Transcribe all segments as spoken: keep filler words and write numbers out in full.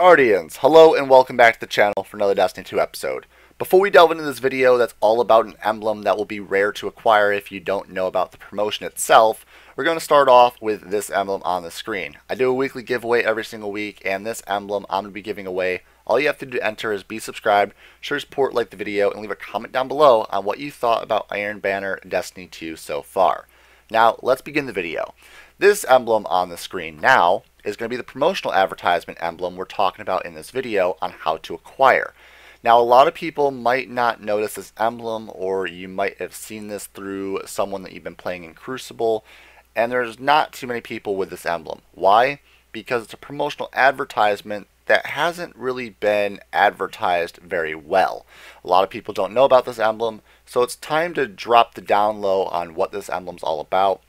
Guardians, hello and welcome back to the channel for another Destiny two episode. Before we delve into this video that's all about an emblem that will be rare to acquire if you don't know about the promotion itself, we're going to start off with this emblem on the screen. I do a weekly giveaway every single week, and this emblem I'm going to be giving away. All you have to do to enter is be subscribed, share, support, like the video, and leave a comment down below on what you thought about Iron Banner and Destiny two so far. Now, let's begin the video. This emblem on the screen now is going to be the promotional advertisement emblem we're talking about in this video on how to acquire. Now, a lot of people might not notice this emblem, or you might have seen this through someone that you've been playing in Crucible, and there's not too many people with this emblem. Why? Because it's a promotional advertisement that hasn't really been advertised very well. A lot of people don't know about this emblem, so it's time to drop the down low on what this emblem's all about.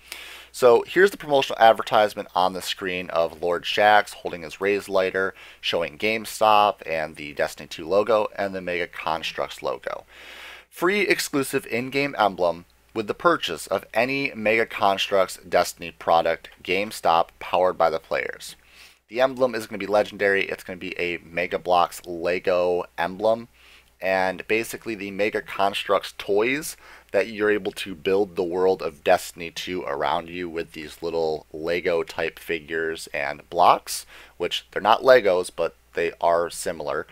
So here's the promotional advertisement on the screen of Lord Shaxx holding his raise lighter, showing GameStop and the Destiny two logo and the Mega Construx logo. Free exclusive in-game emblem with the purchase of any Mega Construx Destiny product, GameStop, powered by the players. The emblem is going to be legendary. It's going to be a Mega Bloks Lego emblem. And basically the Mega Construx toys that you're able to build the world of Destiny two around you with these little Lego type figures and blocks, which they're not Legos, but they are similar.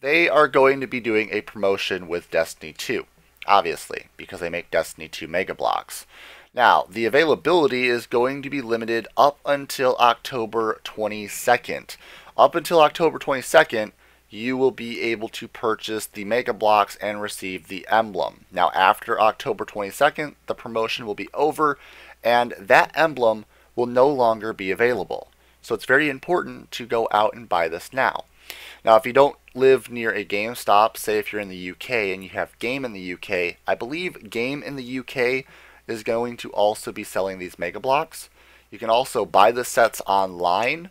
They are going to be doing a promotion with Destiny two, obviously, because they make Destiny two Mega Bloks. Now, the availability is going to be limited up until October twenty-second. Up until October twenty-second, you will be able to purchase the Mega Bloks and receive the emblem. Now, after October twenty-second, the promotion will be over, and that emblem will no longer be available. So it's very important to go out and buy this now. Now, if you don't live near a GameStop, say if you're in the U K and you have Game in the U K, I believe Game in the U K is going to also be selling these Mega Bloks. You can also buy the sets online.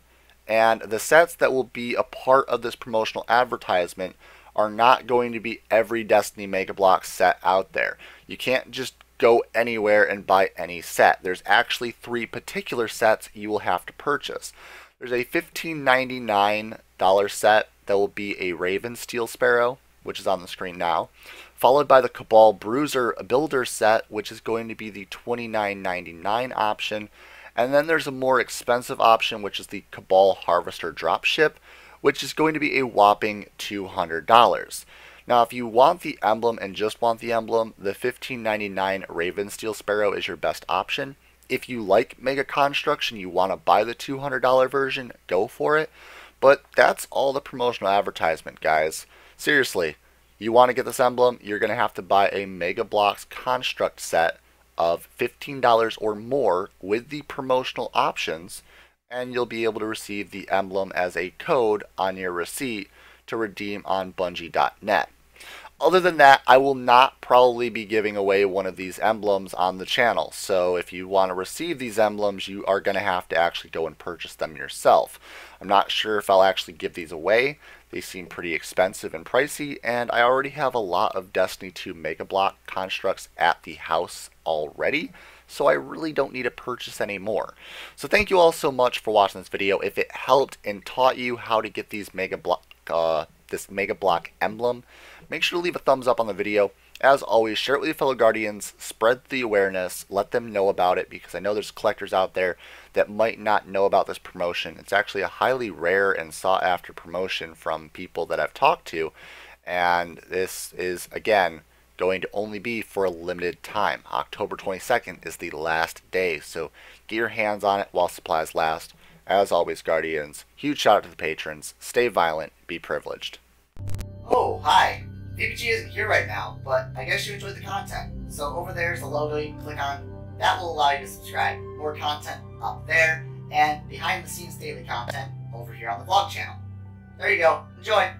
And the sets that will be a part of this promotional advertisement are not going to be every Destiny Mega Bloks set out there. You can't just go anywhere and buy any set. There's actually three particular sets you will have to purchase. There's a fifteen ninety-nine dollar set that will be a Ravensteel Sparrow, which is on the screen now, followed by the Cabal Bruiser Builder set, which is going to be the twenty-nine ninety-nine option. And then there's a more expensive option, which is the Cabal Harvester Dropship, which is going to be a whopping two hundred dollars. Now, if you want the emblem and just want the emblem, the fifteen ninety-nine Ravensteel Sparrow is your best option. If you like Mega Construction, you want to buy the two hundred dollar version, go for it. But that's all the promotional advertisement, guys. Seriously, you want to get this emblem, you're going to have to buy a Mega Bloks Construct set of fifteen dollars or more with the promotional options, and you'll be able to receive the emblem as a code on your receipt to redeem on Bungie dot net. Other than that, I will not probably be giving away one of these emblems on the channel, so if you want to receive these emblems, you are going to have to actually go and purchase them yourself. I'm not sure if I'll actually give these away. They seem pretty expensive and pricey, and I already have a lot of Destiny two Mega Bloks Constructs at the house already, so I really don't need to purchase any more. So thank you all so much for watching this video. If it helped and taught you how to get these Mega Bloks, uh, this Mega Blok emblem, make sure to leave a thumbs up on the video. As always, share it with your fellow Guardians, spread the awareness, let them know about it, because I know there's collectors out there that might not know about this promotion. It's actually a highly rare and sought after promotion from people that I've talked to, and this is, again, going to only be for a limited time. October twenty-second is the last day, so get your hands on it while supplies last. As always, Guardians, huge shout out to the patrons. Stay violent, be privileged. Oh, hi! V B G isn't here right now, but I guess you enjoyed the content. So over there is a logo you can click on. That will allow you to subscribe. More content up there, and behind the scenes daily content over here on the vlog channel. There you go. Enjoy!